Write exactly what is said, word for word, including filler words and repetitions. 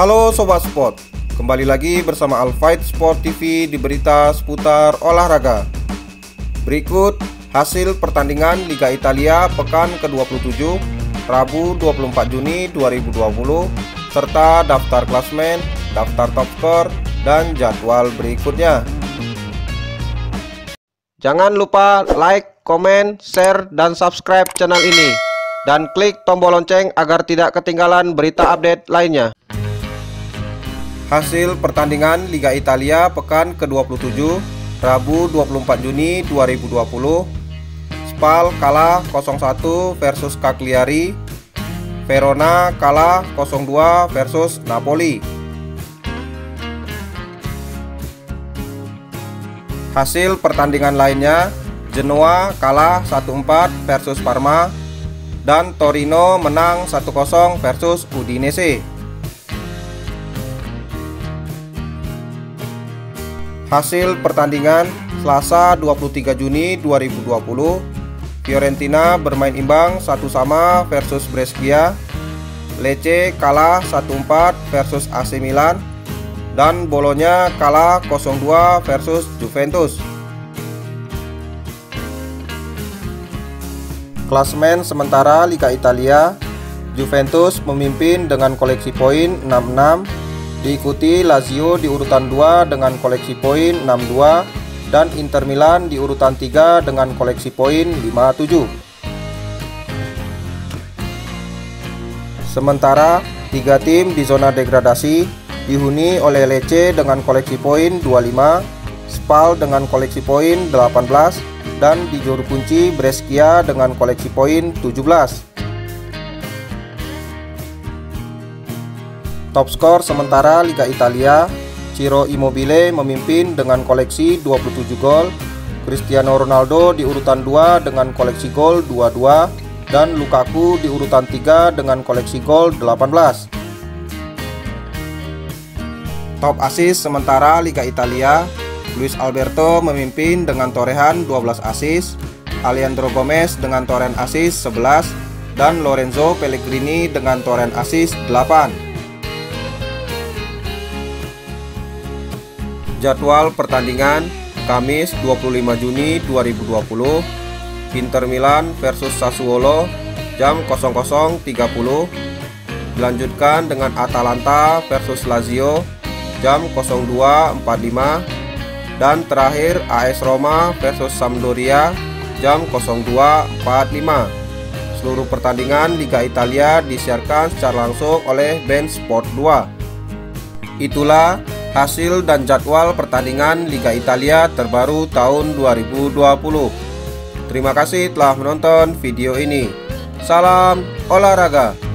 Halo Sobat Sport, kembali lagi bersama Alfaith Sport T V di berita seputar olahraga. Berikut hasil pertandingan Liga Italia pekan ke dua puluh tujuh, Rabu dua puluh empat Juni dua ribu dua puluh, serta daftar klasmen, daftar top skor, dan jadwal berikutnya. Jangan lupa like, komen, share, dan subscribe channel ini. Dan klik tombol lonceng agar tidak ketinggalan berita update lainnya. Hasil pertandingan Liga Italia pekan ke dua puluh tujuh, Rabu dua puluh empat Juni dua ribu dua puluh, SPAL kalah nol satu versus Cagliari, Verona kalah nol dua versus Napoli. Hasil pertandingan lainnya, Genoa kalah satu empat versus Parma, dan Torino menang satu nol versus Udinese. Hasil pertandingan Selasa dua puluh tiga Juni dua ribu dua puluh, Fiorentina bermain imbang satu sama versus Brescia, Lecce kalah satu empat versus A C Milan, dan Bologna kalah nol dua versus Juventus. Klasemen sementara Liga Italia, Juventus memimpin dengan koleksi poin enam enam, diikuti Lazio di urutan dua dengan koleksi poin enam dua dan Inter Milan di urutan tiga dengan koleksi poin lima tujuh. Sementara tiga tim di zona degradasi dihuni oleh Lecce dengan koleksi poin dua lima, SPAL dengan koleksi poin delapan belas, dan di juru kunci Brescia dengan koleksi poin tujuh belas. Top skor sementara Liga Italia, Ciro Immobile memimpin dengan koleksi dua puluh tujuh gol, Cristiano Ronaldo di urutan dua dengan koleksi gol dua puluh dua, dan Lukaku di urutan tiga dengan koleksi gol delapan belas. Top asis sementara Liga Italia, Luis Alberto memimpin dengan torehan dua belas asis, Alejandro Gomez dengan torehan asis sebelas, dan Lorenzo Pellegrini dengan torehan asis delapan. Jadwal pertandingan Kamis dua puluh lima Juni dua ribu dua puluh, Inter Milan versus Sassuolo jam nol nol tiga puluh, dilanjutkan dengan Atalanta versus Lazio jam nol dua empat puluh lima, dan terakhir A S Roma versus Sampdoria jam nol dua empat puluh lima. Seluruh pertandingan Liga Italia disiarkan secara langsung oleh BEIN SPORTS dua. Itulah hasil dan jadwal pertandingan Liga Italia terbaru tahun dua ribu dua puluh. Terima kasih telah menonton video ini. Salam olahraga.